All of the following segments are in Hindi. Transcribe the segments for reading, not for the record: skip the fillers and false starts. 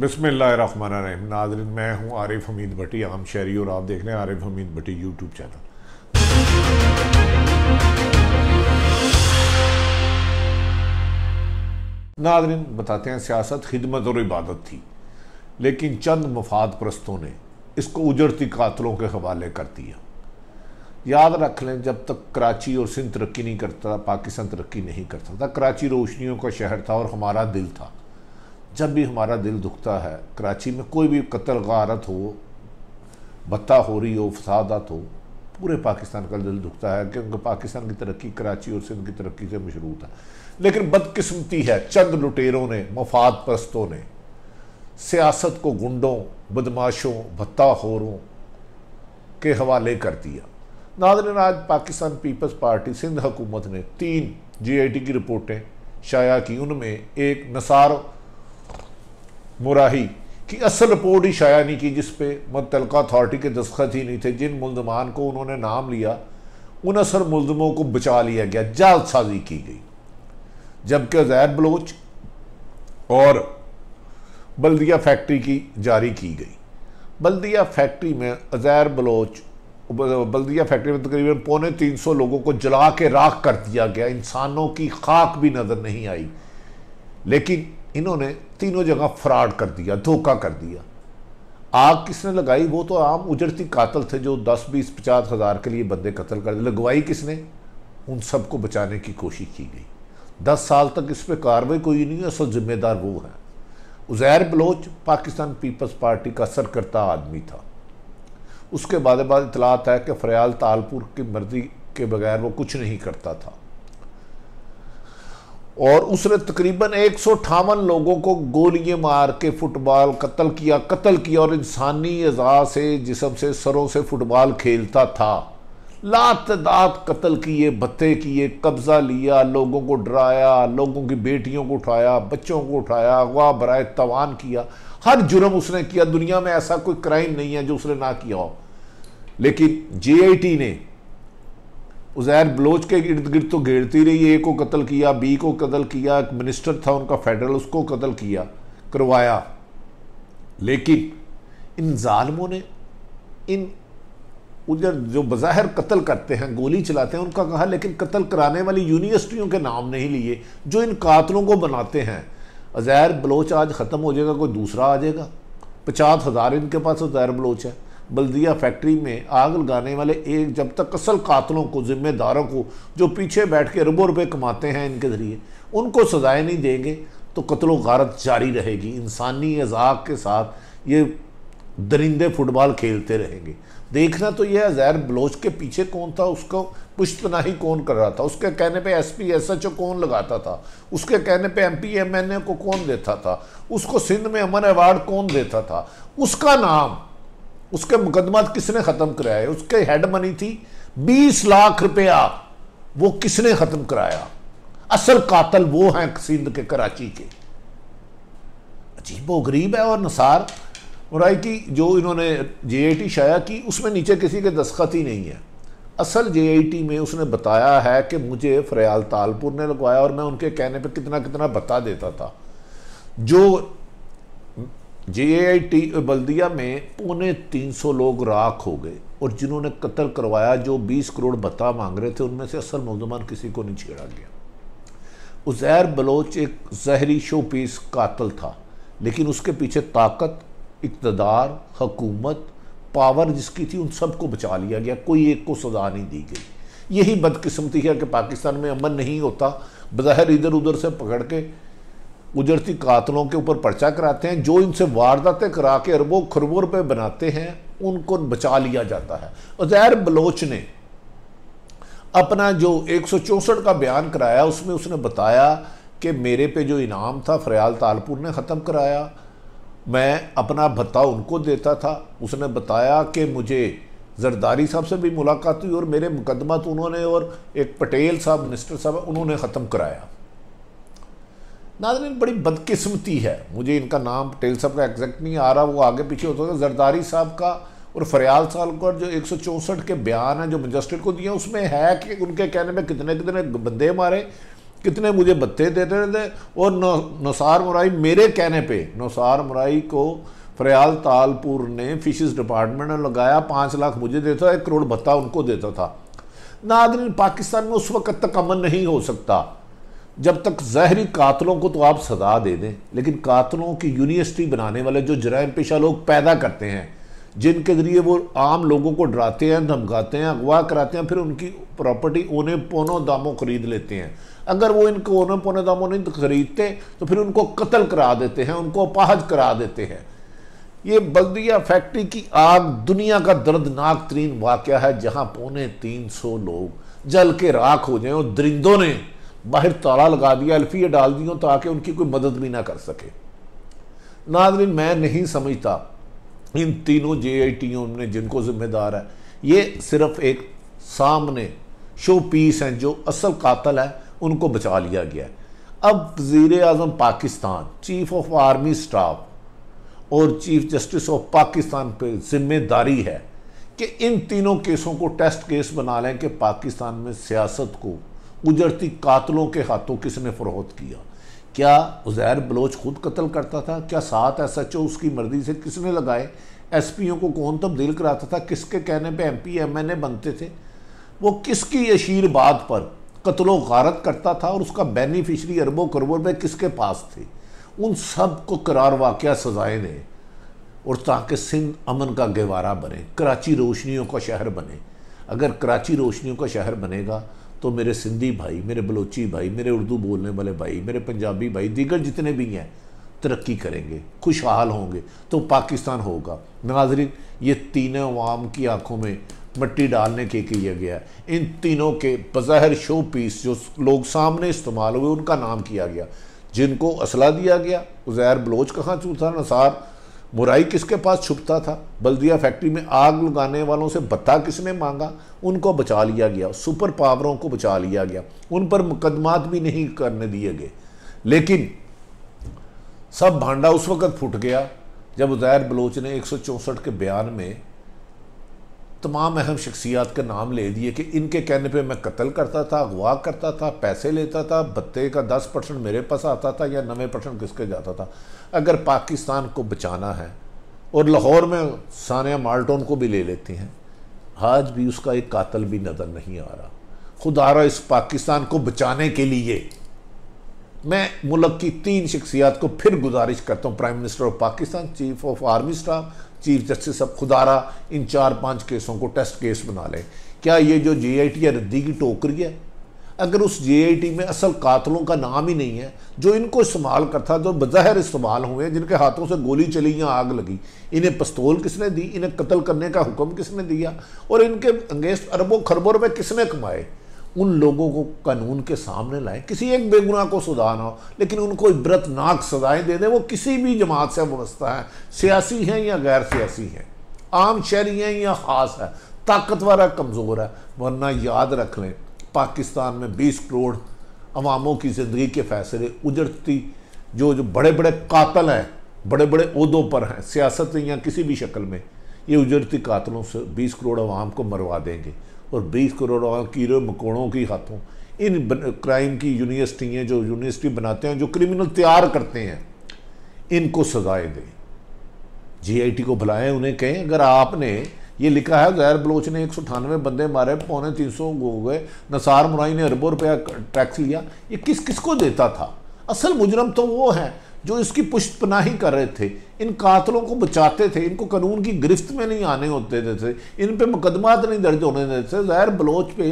बिस्मिल्लाहिर्रहमानिर्रहीम। नाज़रीन, मैं हूँ आरिफ हमीद भट्टी, आम शहरी, और आप देख रहे हैं आरिफ हमीद भट्टी यूट्यूब चैनल। नाज़रीन, बताते हैं सियासत खिदमत और इबादत थी, लेकिन चंद मफाद परस्तों ने इसको उजड़ती कातलों के हवाले कर दिया। याद रख लें, जब तक कराची और सिंध तरक्की नहीं करता, पाकिस्तान तरक्की नहीं करता था। कराची रोशनियों का शहर था और हमारा दिल था। जब भी हमारा दिल दुखता है, कराची में कोई भी कत्ल गारत हो, बत्ता हो रही हो, फसादात हो, पूरे पाकिस्तान का दिल दुखता है, क्योंकि पाकिस्तान की तरक्की कराची और सिंध की तरक्की से मशरूत है। लेकिन बदकिस्मती है, चंद लुटेरों ने, मफाद परस्तों ने सियासत को गुंडों, बदमाशों, भत्ता होरों के हवाले कर दिया। नाज़रीन, आज पाकिस्तान पीपल्स पार्टी सिंध हुकूमत ने 3 JIT की रिपोर्टें शाया की। उनमें एक नसीर मुराही की असल रिपोर्ट ही शाया नहीं की, जिस पे मुतलका अथॉरिटी के दस्तखत ही नहीं थे। जिन मुलजमान को उन्होंने नाम लिया, उन असल मुलजमों को बचा लिया गया, जालसाजी की गई। जबकि उज़ैर बलोच और बल्दिया फैक्ट्री की जारी की गई। बल्दिया फैक्ट्री में तकरीबन 250 लोगों को जला के राख कर दिया गया। इंसानों की खाक भी नज़र नहीं आई, लेकिन इन्होंने तीनों जगह फ्रॉड कर दिया, धोखा कर दिया। आग किसने लगाई? वो तो आम उजड़ती कातल थे जो 10, 20, 50 हज़ार के लिए बंदे कत्ल कर दिए। लगवाई किसने? उन सबको बचाने की कोशिश की गई। 10 साल तक इस पर कार्रवाई कोई नहीं है। असल जिम्मेदार वो है। उज़ैर बलोच पाकिस्तान पीपल्स पार्टी का सरकर्ता आदमी था। उसके बाद इतलात है कि फरयाल तालपुर की मर्जी के बगैर वो कुछ नहीं करता था, और उसने तकरीबन 158 लोगों को गोलियां मार के फुटबॉल कत्ल किया, और इंसानी अज़ा से, जिसम से, सरों से फुटबॉल खेलता था। लातदात कत्ल किए, भत्ते किए, कब्ज़ा लिया, लोगों को डराया, लोगों की बेटियों को उठाया, बच्चों को उठाया, अगवा बराए तवान किया। हर जुर्म उसने किया। दुनिया में ऐसा कोई क्राइम नहीं है जो उसने ना किया हो। लेकिन JIT ने उज़ैर बलोच के इर्द गिर्द तो घेरती रही। ए को कत्ल किया, बी को कत्ल किया, एक मिनिस्टर था उनका फेडरल, उसको कत्ल किया, करवाया। लेकिन इन जालिमों ने, इन उधर जो बज़ाहिर कत्ल करते हैं, गोली चलाते हैं, उनका कहा, लेकिन कत्ल कराने वाली यूनिवर्सिटियों के नाम नहीं लिए जो इन कातलों को बनाते हैं। उज़ैर बलोच आज ख़त्म हो जाएगा, कोई दूसरा आ जाएगा। 50,000 इनके पास उज़ैर बलोच है। बल्दिया फैक्ट्री में आग लगाने वाले एक, जब तक असल कातलों को, जिम्मेदारों को, जो पीछे बैठ के अरबों रुपये कमाते हैं इनके ज़रिए, उनको सजाएं नहीं देंगे तो कत्लो गारत जारी रहेगी। इंसानी अजाक के साथ ये दरिंदे फुटबॉल खेलते रहेंगे। देखना तो यह उज़ैर बलोच के पीछे कौन था, उसको पुश्तनाही कौन कर रहा था, उसके कहने पे SP SHO कौन लगाता था, उसके कहने पे MP MNA को कौन देता था, उसको सिंध में अमन अवार्ड कौन देता था, उसका नाम, उसके मुकदमात किसने ख़त्म कराए, उसके हेड मनी थी 20 लाख रुपया, वो किसने ख़त्म कराया। असल कातल वो हैं सिंध के, कराची के। अजीब व गरीब है। और नसीर मुराही की जो इन्होंने JIT शाया की, उसमें नीचे किसी के दस्तखत ही नहीं है। असल JIT में उसने बताया है कि मुझे फरयाल तालपुर ने लगवाया, और मैं उनके कहने पे कितना कितना बता देता था। जो JIT बल्दिया में 350 लोग राख हो गए, और जिन्होंने कत्ल करवाया, जो 20 करोड़ बता मांग रहे थे, उनमें से असल मुलजमान किसी को नहीं छेड़ा गया। उज़ैर बलोच एक जहरी शोपीस कातल था, लेकिन उसके पीछे ताकत, इक़्तिदार, हकूमत, पावर जिसकी थी, उन सबको बचा लिया गया। कोई एक को सज़ा नहीं दी गई। यही बदकिस्मती है कि पाकिस्तान में अमन नहीं होता। बज़ाहिर इधर उधर से पकड़ के उजरती कातलों के ऊपर पर्चा कराते हैं। जो इनसे वारदातें करा के अरबों खरबों रुपये बनाते हैं, उनको बचा लिया जाता है। उज़ैर बलोच ने अपना जो 164 का बयान कराया, उसमें उसने बताया कि मेरे पे जो इनाम था फरयाल तालपुर ने ख़त्म कराया, मैं अपना भत्ता उनको देता था। उसने बताया कि मुझे जरदारी साहब से भी मुलाकात हुई, और मेरे मुकदमा तो उन्होंने, और एक पटेल साहब मिनिस्टर साहब, उन्होंने ख़त्म कराया। नाज़रीन, बड़ी बदकिस्मती है। मुझे इनका नाम पटेल साहब का एग्जैक्ट नहीं आ रहा, वो आगे पीछे होता है। जरदारी साहब का और फरयाल साहब का जो 164 के बयान है जो मजिस्ट्रेट को दिया, उसमें है कि उनके कहने में कितने कितने बंदे मारे, कितने मुझे बत्ते देते थे। और नसीर मुराही, मेरे कहने पे नसीर मुराही को फरयाल तालपुर ने फिशेस डिपार्टमेंट में लगाया, 5 लाख मुझे देता था, 1 करोड़ भत्ता उनको देता था। नादरीन, पाकिस्तान में उस वक्त तक अमन नहीं हो सकता जब तक जहरी कातलों को तो आप सजा दे दें, लेकिन कातलों की यूनिवर्सिटी बनाने वाले जो जराइम पेशा लोग पैदा करते हैं, जिनके ज़रिए वो आम लोगों को डराते हैं, धमकाते हैं, अगवा कराते हैं, फिर उनकी प्रॉपर्टी ओने पौने दामों ख़रीद लेते हैं। अगर वो इनको ओने पौने दामों नहीं खरीदते तो फिर उनको कत्ल करा देते हैं, उनको अपाहज करा देते हैं। ये बल्दिया फैक्ट्री की आग दुनिया का दर्दनाक तरीन वाक़या है, जहाँ 350 लोग जल के राख हो जाएँ और दरिंदों ने बाहर ताला लगा दिया, अल्फिया डाल दी हो, ताकि उनकी कोई मदद भी ना कर सके। नाज़रीन, मैं नहीं समझता इन तीनों JITों ने जिनको जिम्मेदार है, ये सिर्फ एक सामने शो पीस हैं। जो असल कातल है उनको बचा लिया गया है। अब वज़ीर आज़म Pakistan, chief of army staff और चीफ जस्टिस ऑफ पाकिस्तान पर जिम्मेदारी है कि इन तीनों केसों को टेस्ट केस बना लें कि पाकिस्तान में सियासत को उजड़ती कातलों के हाथों किसने फरोख्त किया। क्या उज़ैर बलोच खुद कत्ल करता था? क्या 7 SHO उसकी मर्जी से किसने लगाए? SPO को कौन तब्दील कराता था? किसके कहने पे MP MNA बनते थे? वो किसकी अशीरबाद पर कत्लो गारत करता था और उसका बेनिफिशरी अरबों करोड़ों में किसके पास थे? उन सब को करार वाक़या सजाएँ दें, और ताकि सिंध अमन का गहवारा बने, कराची रोशनियों का शहर बने। अगर कराची रोशनियों का शहर बनेगा तो मेरे सिंधी भाई, मेरे बलोची भाई, मेरे उर्दू बोलने वाले भाई, मेरे पंजाबी भाई, दीगर जितने भी हैं, तरक्की करेंगे, खुशहाल होंगे, तो पाकिस्तान होगा। नाज़रीन, ये तीनों अवाम की आंखों में मिट्टी डालने के किया गया। इन तीनों के बज़ाहिर शो पीस जो लोग सामने इस्तेमाल हुए उनका नाम किया गया, जिनको असला दिया गया। उज़ैर बलोच कहाँ छुपता, नसीर मुराही किसके पास छुपता था, बल्दिया फैक्ट्री में आग लगाने वालों से भत्ता किसने मांगा, उनको बचा लिया गया। सुपर पावरों को बचा लिया गया, उन पर मुकदमात भी नहीं करने दिए गए। लेकिन सब भांडा उस वक़्त फूट गया जब उज़ैर बलोच ने 164 के बयान में तमाम अहम शख्सियात के नाम ले दिए कि इनके कहने पे मैं कत्ल करता था, अगवा करता था, पैसे लेता था, भत्ते का 10% मेरे पास आता था या 90% किसके जाता था। अगर पाकिस्तान को बचाना है, और लाहौर में सानिया माल्टोन को भी ले लेती हैं, आज भी उसका एक कातिल भी नज़र नहीं आ रहा। खुदारा, इस पाकिस्तान को बचाने के लिए मैं मुल्क की 3 शख्सियात को फिर गुजारिश करता हूँ, prime minister of Pakistan, chief of army staff, chief justice of खुदारा, इन 4-5 केसों को टेस्ट केस बना लें। क्या ये जो JIT है रद्दी की टोकरी है? अगर उस JIT में असल कातलों का नाम ही नहीं है, जो इनको इस्तेमाल करता, जो बज़ाहिर इस्तेमाल हुए, जिनके हाथों से गोली चली या आग लगी, इन्हें पिस्तौल किसने दी, इन्हें कत्ल करने का हुक्म किसने दिया, और इनके अंगेस्ट अरबों खरबों रुपये किसने कमाए, उन लोगों को कानून के सामने लाएं। किसी एक बेगुनाह को सजा ना हो, लेकिन उनको इबरतनाक सजाएं दे दें। वो किसी भी जमात से वाबस्ता हैं, सियासी हैं या गैर सियासी हैं, आम शहरी हैं या ख़ास है, ताकतवर है, कमज़ोर है। वरना याद रख लें, पाकिस्तान में 20 करोड़ अवामों की ज़िंदगी के फैसले उजड़ती जो बड़े बड़े कातल हैं, बड़े बड़े ओहदों पर हैं, सियासत या किसी भी शक्ल में, ये उजड़ती कातलों से 20 करोड़ अवाम को मरवा देंगे। और 20 करोड़ कीड़े मकोड़ों की हाथों, इन क्राइम की यूनिवर्सिटियाँ जो यूनिवर्सिटी बनाते हैं, जो क्रिमिनल तैयार करते हैं, इनको सजाएं दें। JIT को बुलाएं, उन्हें कहें, अगर आपने ये लिखा है उज़ैर बलोच ने 198 बंदे मारे, 350 हो गए, नसीर मुराही ने अरबों रुपया टैक्स लिया, ये किस किस को देता था? असल मुजरम तो वो हैं जो इसकी पुष्ट पनाही कर रहे थे, इन कातलों को बचाते थे, इनको कानून की गिरफ्त में नहीं आने होते थे, इन पे मुकदमात नहीं दर्ज होने देते थे। ज़ाहिर बलोच पे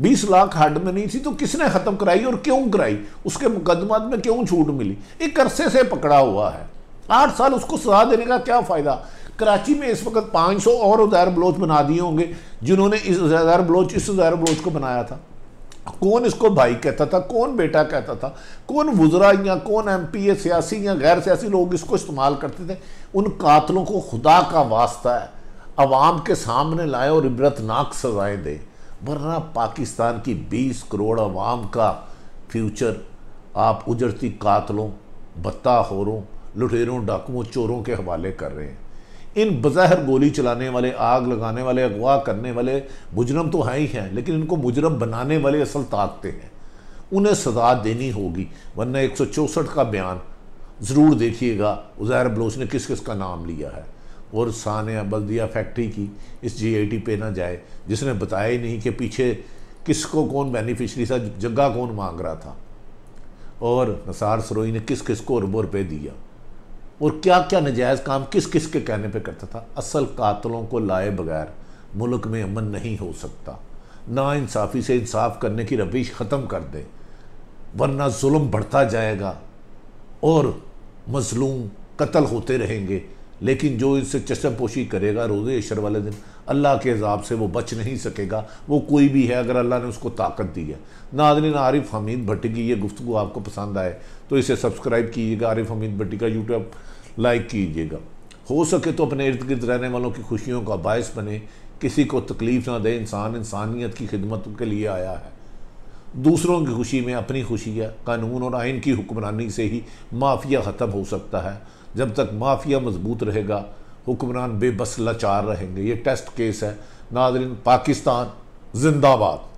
20 लाख हद में नहीं थी तो किसने ख़त्म कराई और क्यों कराई? उसके मुकदमात में क्यों छूट मिली? एक अरसे से पकड़ा हुआ है, 8 साल उसको सजा देने का क्या फ़ायदा? कराची में इस वक्त 500 और उज़ैर बलोच बना दिए होंगे, जिन्होंने इस उज़ैर बलोच को बनाया था। कौन इसको भाई कहता था, कौन बेटा कहता था, कौन वज़रा या कौन MPA सियासी या गैर सियासी लोग इसको इस्तेमाल करते थे? उन कातलों को खुदा का वास्ता है, अवाम के सामने लाए और इबरतनाक सजाएँ दें। वरना पाकिस्तान की 20 करोड़ अवाम का फ्यूचर आप उजड़ती कातलों, बत्ताखोरों, लुटेरों, डाकुओं, चोरों के हवाले कर रहे हैं। इन बज़ाहिर गोली चलाने वाले, आग लगाने वाले, अगवा करने वाले मुजरम तो हैं ही हैं, लेकिन इनको मुजरम बनाने वाले असल ताकतें हैं। उन्हें सजा देनी होगी, वरना 164 का बयान ज़रूर देखिएगा, उज़ैर बलोच ने किस किस का नाम लिया है। और सानिया बल्दिया फैक्ट्री की इस JIT पे ना जाए जिसने बताया ही नहीं कि पीछे किसको कौन बेनिफिशरी था, जगह कौन मांग रहा था, और नसार सरोही ने किस किस को अरबों रुपये दिया, और क्या क्या नजायज़ काम किस किस के कहने पे करता था। असल कातलों को लाए बगैर मुल्क में अमन नहीं हो सकता। ना इंसाफ़ी से इंसाफ करने की रबीश ख़त्म कर दे, वरना जुल्म बढ़ता जाएगा और मजलूम कत्ल होते रहेंगे। लेकिन जो इससे चश्मपोशी करेगा रोज़े अशर वाले दिन अल्लाह के अज़ाब से वो बच नहीं सकेगा, वो कोई भी है, अगर अल्लाह ने उसको ताकत दी है। नाज़रीन, आरिफ हमीद भट्टी की ये गुफ्तगू आपको पसंद आए तो इसे सब्सक्राइब कीजिएगा, आरिफ हमीद भट्टी का यूट्यूब लाइक कीजिएगा। हो सके तो अपने इर्द गिर्द रहने वालों की खुशियों का बायस बने, किसी को तकलीफ़ ना दें। इंसान इंसानियत की खिदमत के लिए आया है, दूसरों की खुशी में अपनी खुशी है। कानून और आइन की हुक्मरानी से ही माफिया ख़त्म हो सकता है। जब तक माफिया मजबूत रहेगा हुक्मरान बेबस लाचार रहेंगे। ये टेस्ट केस है। नाज़रीन, पाकिस्तान जिंदाबाद।